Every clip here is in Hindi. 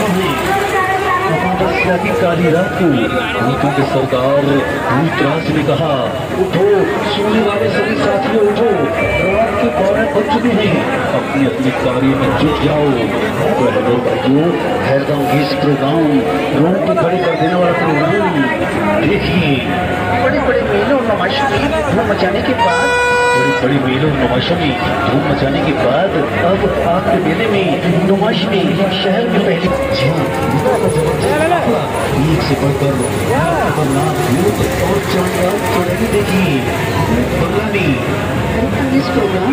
की काली रात को नीतू के सरदार नीतराज ने कहा, उठो सोने वाले सभी साथियों, उठो, रात के 12 बज चुके हैं, अपने अपने कार्य में जुट जाओ। बहनों भाइयों, हैदराबाद के इस प्रोग्राम लोगों को खड़े कर देने वाला प्रोग्राम देखिए। बड़े बड़े मेलों नमाशों में धूम मचाने के बाद अब आपके मेले में नुमाइश में शहर में पहले एक से बढ़कर और चांदराव चौधरी देखिए। इस प्रोग्राम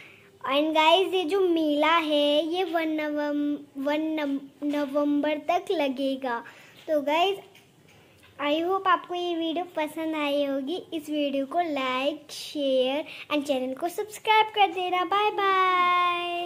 एंड गाइज ये जो मेला है ये 1 नवंबर तक लगेगा। तो गाइज आई होप आपको ये वीडियो पसंद आई होगी। इस वीडियो को लाइक, शेयर एंड चैनल को सब्सक्राइब कर देना। Bye bye.